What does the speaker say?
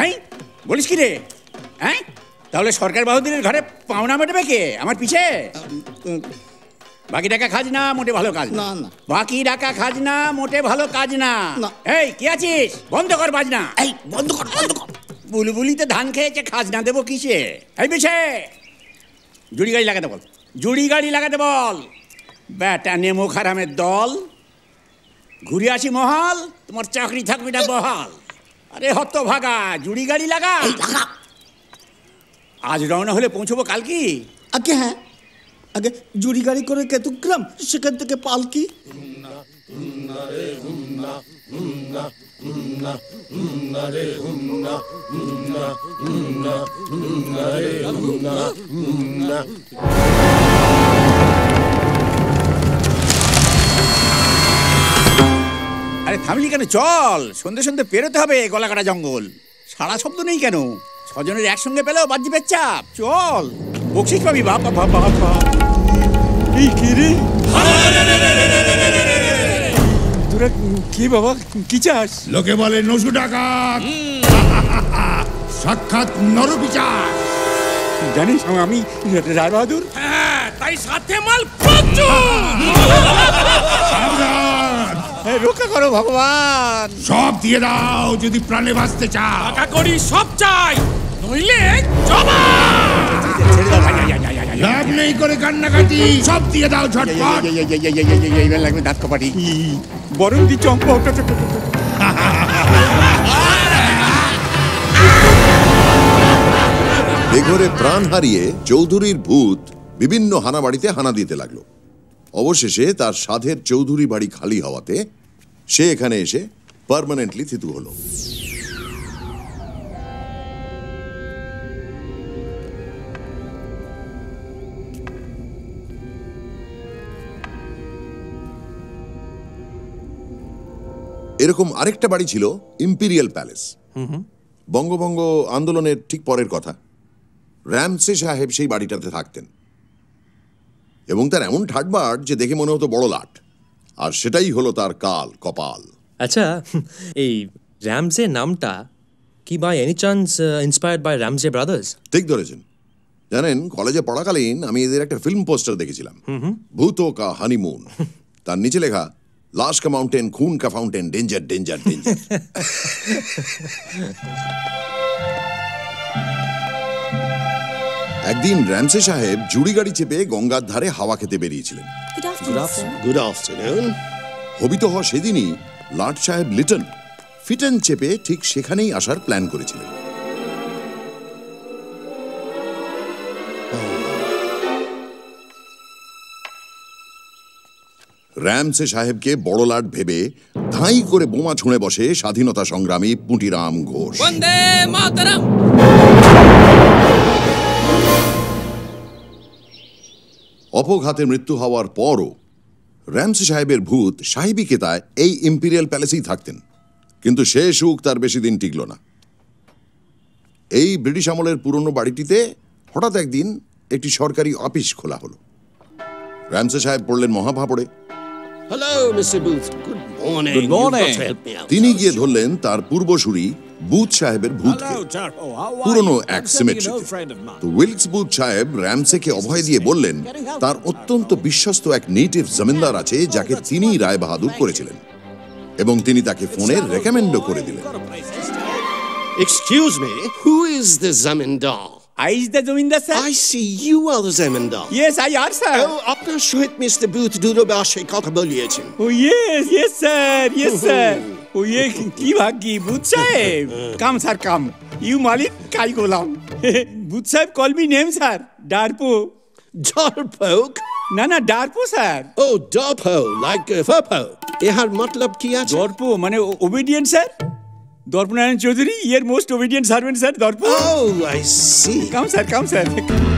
I বলিস কি রে হ্যাঁ তাহলে সরকার বাহাদুরের ঘরে পাওনা মেটাবে কে আমার পিছে বাকি টাকা খাজনা মোটে ভালো কাজ না না বাকি টাকা খাজনা মোটে ভালো কাজ না এই কি আছিস বন্ধ কর বাজনা এই বন্ধ কর বুলবুলিতে ধান খেয়েছে খাজনা দেব কিসে এই পিছে জুড়ি গাড়ি লাগাতে বল জুড়ি গাড়ি লাগাতে বল ব্যাটা নেমো খারামের দল ঘুরে আসি মহাল তোমার চাকরি থাকবে না বহাল আরে হত ভাগা জুড়ি গাড়ি লাগা আজ রওনা হলে পৌঁছবো কাল কি আগে হ্যাঁ আগে জুড়ি গাড়ি করে কেতুগ্রাম সেখান থেকে পালকি আরে থামলি কেন চল সন্ধে সন্ধে পেরোতে হবে গলাকাটা জঙ্গল সারা শব্দ নেই কেন ছজনের একসঙ্গে পেলেও বাজিপের চাপ চল বকশিস পাবি বাপ বাপ বাপ তোরা কি বাবা কি চাস লোকে বলে নশু টাকা সাক্ষাৎ নরপিচার জানিস আমি রায় বাহাদুর হ্যাঁ তাই সাথে মাল রক্ষা করো ভগবান সব দিয়ে দাও যদি প্রাণে বাঁচতে চাও টাকা করি সব চাই নইলে জমা লাভ নেই করে কান্নাকাটি সব দিয়ে দাও ঝটপট এইবার লাগবে দাঁত কপাটি বরং দি চম্পা বেঘরে প্রাণ হারিয়ে চৌধুরীর ভূত বিভিন্ন হানাবাড়িতে হানা দিতে লাগলো অবশেষে তার সাধের চৌধুরী বাড়ি খালি হওয়াতে সে এখানে এসে পার্মানেন্টলি থিতু হলো এরকম আরেকটা বাড়ি ছিল ইম্পিরিয়াল প্যালেস বঙ্গভঙ্গ আন্দোলনের ঠিক পরের কথা রামসে সাহেব সেই বাড়িটাতে থাকতেন এবং তার এমন ঠাটবাট যে দেখে মনে হতো বড় লাট আর সেটাই হলো তার কাল কপাল আচ্ছা এই রামসে নামটা কি by any chance inspired by Ramsay brothers ঠিক ধরেছেন জানেন কলেজে পড়াকালীন আমি এদের একটা ফিল্ম পোস্টার দেখেছিলাম ভূতো কা হানিমুন তার নিচে লেখা লাশ কা মাউন্টেন খুন কা ফাউন্টেন ডেঞ্জার ডেঞ্জার ডেঞ্জার একদিন রামসে সাহেব জুড়ি গাড়ি চেপে গঙ্গার ধারে হাওয়া খেতে বেরিয়েছিলেন গুড আফটারনুন হবিত হওয়া সেদিনই লাট সাহেব লিটন ফিটন চেপে ঠিক সেখানেই আসার প্ল্যান করেছিলেন রামসে সাহেবকে বড় লাট ভেবে ধাই করে বোমা ছুঁড়ে বসে স্বাধীনতা সংগ্রামী পুঁটিরাম ঘোষ বন্দে মাতরম অপঘাতে মৃত্যু হওয়ার পরও রামসে সাহেবের ভূত সাহেবী কেতায় এই ইম্পিরিয়াল প্যালেসেই থাকতেন কিন্তু সে সুখ তার বেশি দিন টিকল না এই ব্রিটিশ আমলের পুরনো বাড়িটিতে হঠাৎ একদিন একটি সরকারি অফিস খোলা হলো রামসে সাহেব পড়লেন মহাভাপড়ে তিনি গিয়ে ধরলেন তার পূর্বসূরি বুথ সাহেবের ভূতকে পুরনো এক সিমেট্রিতে তো উইলকস বুথ সাহেব রামসেকে অভয় দিয়ে বললেন তার অত্যন্ত বিশ্বস্ত এক নেটিভ জমিদার আছে যাকে তিনি রায় বাহাদুর করেছিলেন এবং তিনি তাকে ফোনে রেকমেন্ডও করে দিলেন excuse me who is the zamindar I is the zamindar sir. I see you are the zamindar. Yes, I am sir. Oh, apnar shohit Mr. Booth Durobar she kotha boliyechhen. Oh yes, yes sir, yes sir. Oh ye ki bhaggi Booth saheb. Come sir, come. You malik kai golam. Booth saheb call me name sir. Darpo. Darpo? No, darpo sir. Oh, darpo like furpo. Ehar matlab ki ache? Darpo mane obedient sir. Dorpanayan Choudhury, your most obedient servant, sir. Dorpo. Oh, I see. Come, sir. Come, sir.